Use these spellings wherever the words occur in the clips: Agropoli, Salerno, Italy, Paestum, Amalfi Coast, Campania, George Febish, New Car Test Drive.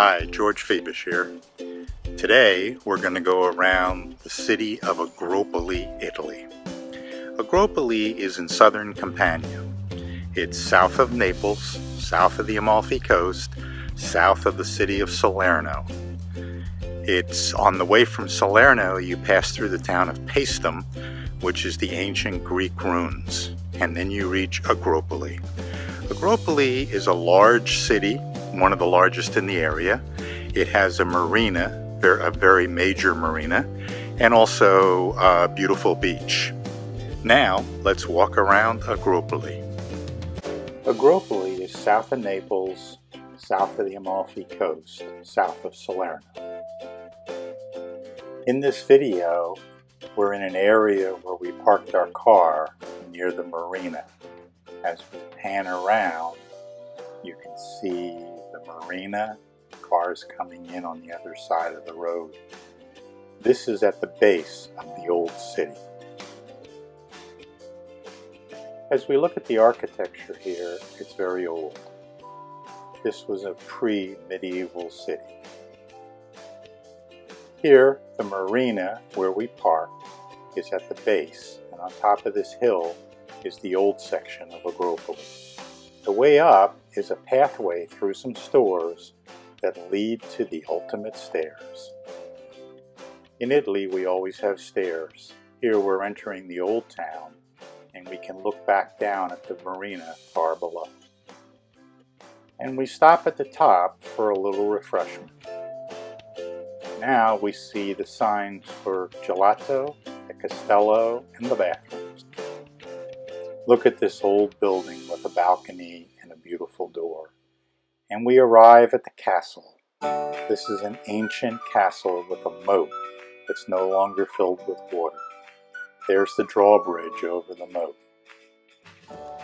Hi, George Febish here. Today we're going to go around the city of Agropoli, Italy. Agropoli is in southern Campania. It's south of Naples, south of the Amalfi Coast, south of the city of Salerno. It's on the way from Salerno, you pass through the town of Paestum, which is the ancient Greek ruins, and then you reach Agropoli. Agropoli is a large city, one of the largest in the area. It has a marina, a very major marina, and also a beautiful beach. Now, let's walk around Agropoli. Agropoli is south of Naples, south of the Amalfi Coast, south of Salerno. In this video, we're in an area where we parked our car near the marina. As we pan around, you can see the marina, cars coming in on the other side of the road. This is at the base of the old city. As we look at the architecture here, it's very old. This was a pre-medieval city. Here, the marina where we parked is at the base, and on top of this hill is the old section of Agropoli. The way up is a pathway through some stores that lead to the ultimate stairs. In Italy, we always have stairs. Here we're entering the old town, and we can look back down at the marina far below. And we stop at the top for a little refreshment. Now we see the signs for gelato, the castello, and the bathrooms. Look at this old building with a balcony and a beautiful door. And we arrive at the castle. This is an ancient castle with a moat that's no longer filled with water. There's the drawbridge over the moat.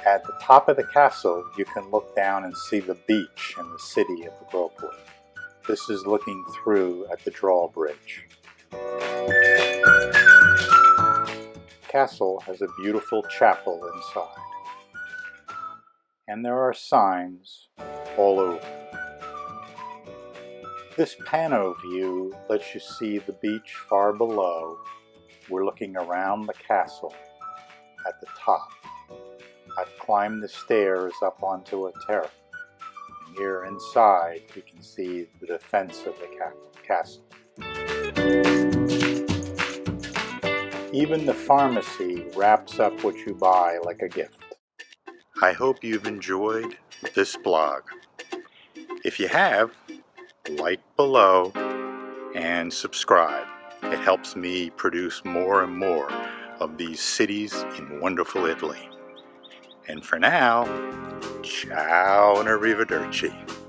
At the top of the castle, you can look down and see the beach and the city of Agropoli. This is looking through at the drawbridge. The castle has a beautiful chapel inside. And there are signs all over. This pano view lets you see the beach far below. We're looking around the castle at the top. I've climbed the stairs up onto a terrace. Here inside, you can see the defense of the castle. Even the pharmacy wraps up what you buy like a gift. I hope you've enjoyed this blog. If you have, like below and subscribe. It helps me produce more and more of these cities in wonderful Italy. And for now, ciao and arrivederci.